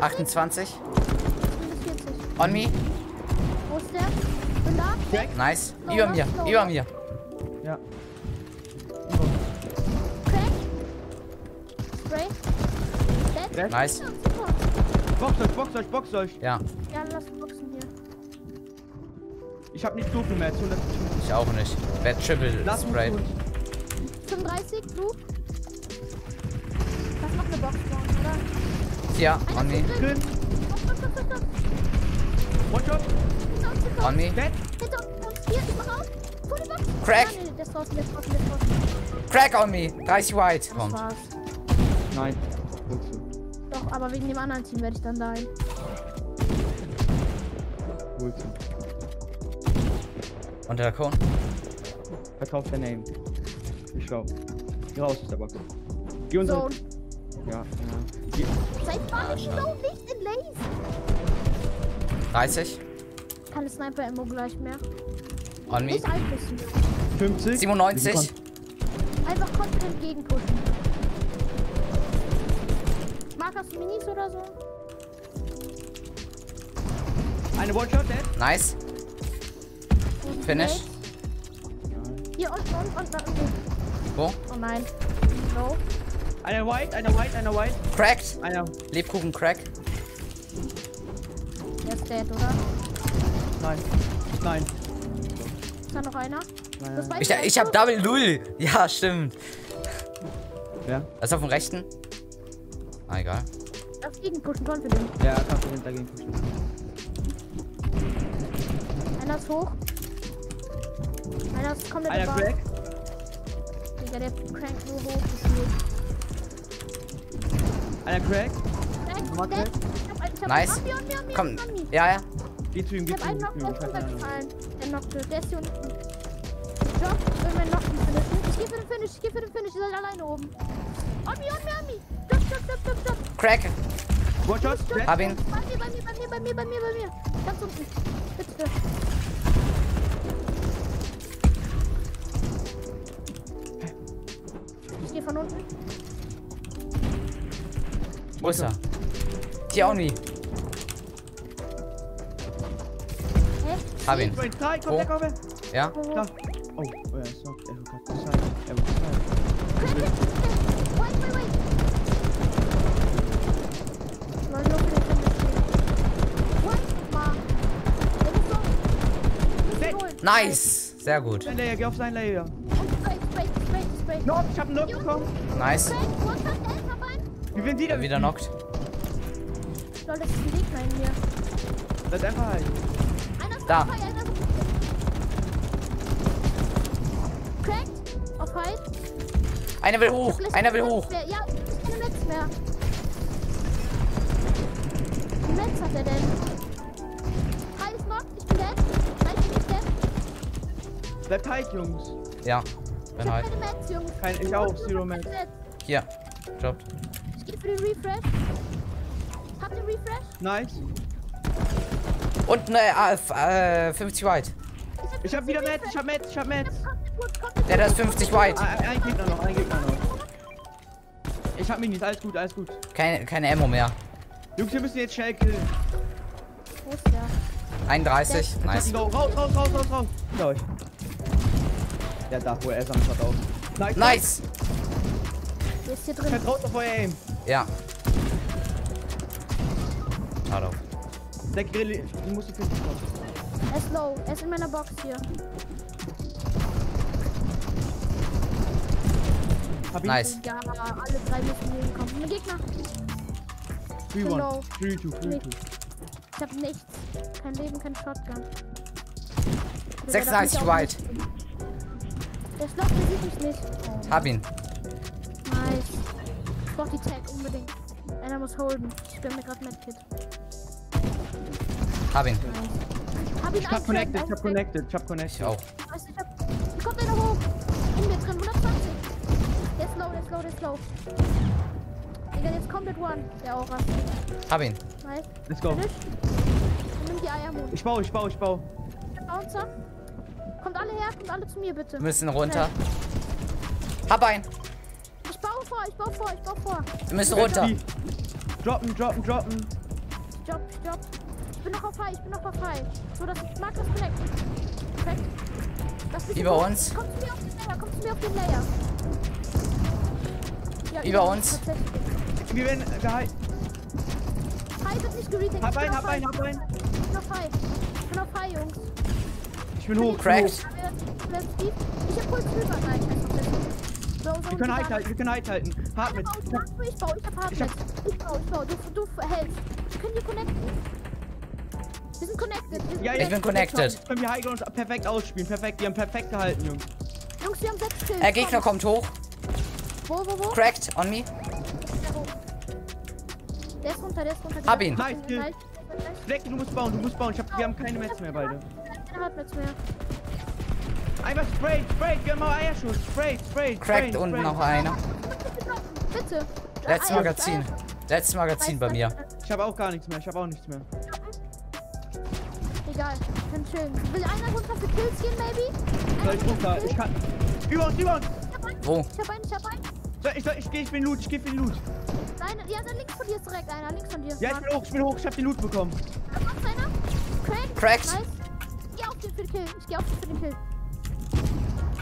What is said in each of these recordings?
28. 40. On me. Wo ist der? Bin da. Crack. Nice. Low über mir. Low. Über mir. Ja. Crack. Spray. Dead. Nice. Box euch, box euch, box euch. Ja. Ja, lass boxen hier. Ich hab nicht Stufen mehr. Ich auch nicht. Wer Triple Spray. 35, Blue. Das macht eine Box, oder? Ja, on me. On me. Crack. Crack on me. 30 White. Kommt. Nein. Doch, aber wegen dem anderen Team werde ich dann dahin. Unter der Cone. Verkauft der Name. Ich schau. Raus aus der Box. Geh uns. Ja, ja. Seid mal nicht in Lanes. 30. Keine Sniper-Ammo gleich mehr. On me. 50. 97. Einfach confident gegenpushen. Mark, hast du Minis oder so? Eine One-Shot, Dad. Nice. Und finish. Hier und da unten. Wo? Oh nein. No. Einer White, einer White, einer White. Cracked. Einer. Lebkuchen Crack. Der ist dead, oder? Nein. Nein. Ist da noch einer? Naja. Ich hab Double Null. Ja, stimmt. Ja. Was auf dem rechten? Ah, egal. Das Gegenpushen, confident. Ja, confident dagegen pushen. Einer ist hoch. Einer ist komplett hoch. Einer Crack. Digga, der Crank nur hoch ist nicht. Einer Crack. Crack. Ich hab nice. Einen komm. Ja, ja. Geh zu ihm, geh zu ihm. Ich hab einen Knock runtergefallen. Der knockte. Der ist hier unten. Job, wenn wir knocken finishen. Ich geh für den Finish, ich geh für den Finish. Ihr seid alleine oben. On me. Job. Crack. Watch out. Hab ihn. Bei mir. Ganz unten. Bitte. Ich geh von unten. Wo ist er? Hier auch nie. Hab ihn. Oh. Ja? Oh, er ist noch. Nice! Sehr gut. Geh auf sein Layer. Ich hab einen Knock bekommen. Nice. Wie werden die da wieder knockt? Soll das ein Weg sein hier? Das einfach halt. Da. Cracked. Auf Halt. Einer will hoch. Einer will hoch. Ja, ich bin im Netz mehr. Im Netz hat er denn. 3 ist noch. Ich bin dead. 3 bin ich dead. Bleibt halt, Jungs. Ja. Bin halt. Keine Metz, Jungs. Ich auch. Zero Metz. Hier. Jobbt. Ich geh für den Refresh. Hab den Refresh. Nice. Und ne, 50 White. Ich hab wieder Metz, ich hab Metz. Der da ist 50 White. Ein Gegner noch, Ich hab mich nicht, alles gut. Keine Ammo mehr. Jungs, wir müssen jetzt schnell killen. Wo ist der? 31, der nice. Raus. Hinter euch. Der da, wo er ist, am Start aus. Nice. Der ist hier drin. Vertraut auf euer Aim. Ja. Schade. Der Grill, ich muss die Kiste kaufen. Er ist low, er ist in meiner Box hier. Nice. Ja, alle 3 müssen hier hinkommen. Ein Gegner. 3-1. 3-2. Ich hab nichts. Kein Leben, kein Shotgun. 36 White. Der Schloss, der sieht mich nicht. Oh. Hab ihn. Nice. Ich brauch die Tag unbedingt. Einer muss holden. Ich bin mir gerade Medkit. Hab ihn. Ich hab connected, ich hab connected. Auch. Wie kommt der da hoch? In mir drin, 120. Der ist low. Digga, jetzt komplett one. Der Aura. Hab ihn. Nice. Let's go. Nimm die Eiermut. Ich baue. Bouncer. Kommt alle her, kommt alle zu mir, bitte. Wir müssen runter. Hab einen. Ich baue vor. Wir müssen runter. Droppen. Stopp. Ich bin noch auf High, So, dass ich mag das Black. Über gut. Uns. Kommst du mir auf den Layer. Ja, über uns. Wir werden geheilt. High wird nicht geretet. Hab einen. Ich bin auf High, Jungs. Ich bin hoch. Cracks. Ich hab kurz drüber. Nein, so wir können High halten. Hard mit. Ich baue. Du hältst. Wir können die connecten. Wir sind connected. Ich bin connected. Können wir High uns perfekt ausspielen. Perfekt. Die haben perfekt gehalten, Jungs. Jungs, wir haben 6 Kills. Der Gegner kommt hoch. Wo? Cracked on me. Der ist runter. Hab ihn. Nice Kill. Black, du musst bauen. Wir haben keine Metz mehr, beide. Keine Hardmetz mehr. Einmal sprayt, wir haben auch Eierschuss. Sprayt. Crackt unten noch einer. Bitte. Letztes Magazin bei mir. Ich hab auch nichts mehr. Egal, ganz schön. Will einer runter für Kills gehen, maybe? Soll ich runter? Ich kann. Über uns! Wo? Ich hab einen. Ich geh für den Loot. Dann links von dir ist direkt einer. Ja, ich bin hoch. Ich hab den Loot bekommen. Da macht's einer. Cracked. Nice. Ich geh auf den für den Kill.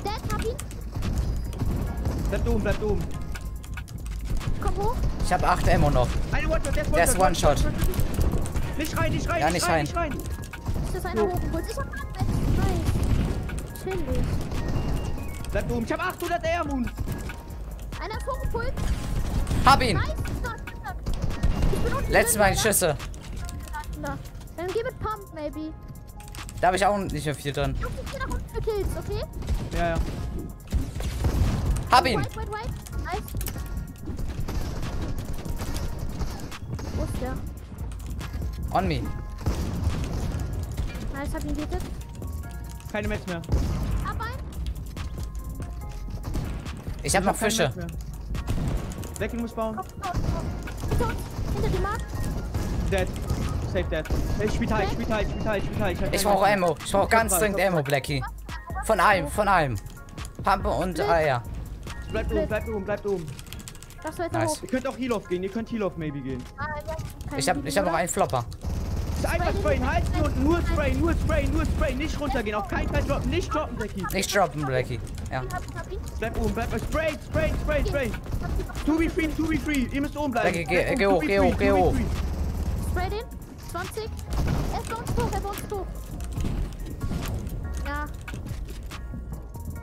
Dad, hab ihn. Bleib oben. Komm hoch. Ich hab 8 Ammo noch. Der ist One-Shot. Nicht rein. Ja, nicht rein. Ist das einer hoch? Ich hab 8 Ammo. Chill dich. Bleib oben. Ich hab 800 Ammo. Einer ist hochgepult. Hab ihn. Nice. Letztes Mal die Schüsse. Dann geh mit Pump, maybe. Da hab ich auch nicht mehr viel drin. Ich geh nach unten für Kills, okay? Ja. Hab ihn! Wait. Nice. Wo ist der? On me. Nice, hab ihn getötet. Keine Metz mehr. Ab ein. Ich hab noch Fische. Weg, ich muss bauen. Komm. Hinter die Mark. Dead. Safe dead. Ich spiel high. Ich brauch ganz dringend Ammo, Blackie. Von allem. Pampe und Eier. Bleibt oben. Das wird nice. Ihr könnt auch Heal off gehen, maybe gehen. Ich hab noch einen Flopper. Einfach sprayen, halt hier unten, nur sprayen, nicht runtergehen, auf keinen Fall droppen, nicht droppen, Blackie. Ja. Bleib oben, spray. 2v3, ihr müsst oben bleiben. Blackie, geh hoch. Spray den, 20. Er ist bei uns hoch. Ja.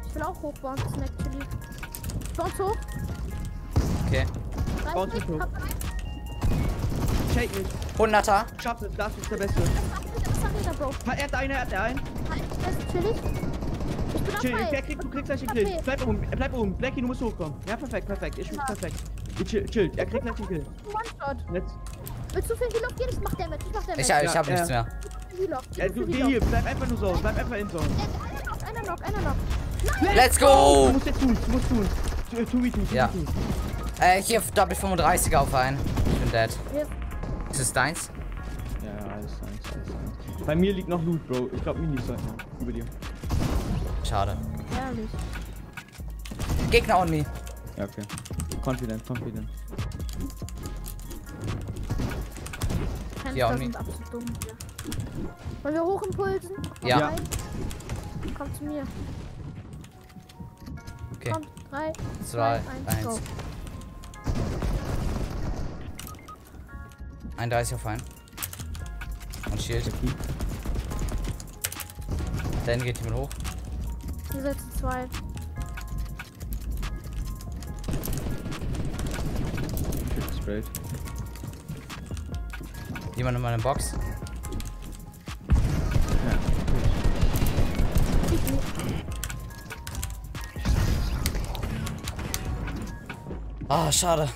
Ich will auch hoch bei uns, actually. Bei uns hoch. Okay. Bei uns hoch. 100er. Schafft es, das ist der Beste. Er hat einen. Chill, du kriegst gleich den Kill. Bleib oben. Blackie, du musst hochkommen. Ja, perfekt. Ich bin perfekt. Chill, er kriegt gleich den Kill. Willst du für die Lock gehen? Ich mach Damage. Ich hab nichts mehr. Du geh hier. Bleib einfach in Zone. Einer Knock. Let's go! Du musst jetzt tun. 2v2. Ja. Hier Doppel 35er auf einen. Ich bin dead. Yep. Ist es deins? Ja, alles deins. Bei mir liegt noch Loot, Bro. Ich glaub, Minis sollten noch über dir. Schade. Ehrlich. Gegner on me. Ja, okay. Confident. Ja, und sind absolut dumm hier. Wollen wir hochimpulsen? Ja. Komm zu mir. Okay. Komm, 3, 2, 1. 31 auf einen. Und Shield. Dann geht jemand hoch. Hier setzen 2. Straight. Jemand in meiner Box? Ja. Ah, schade.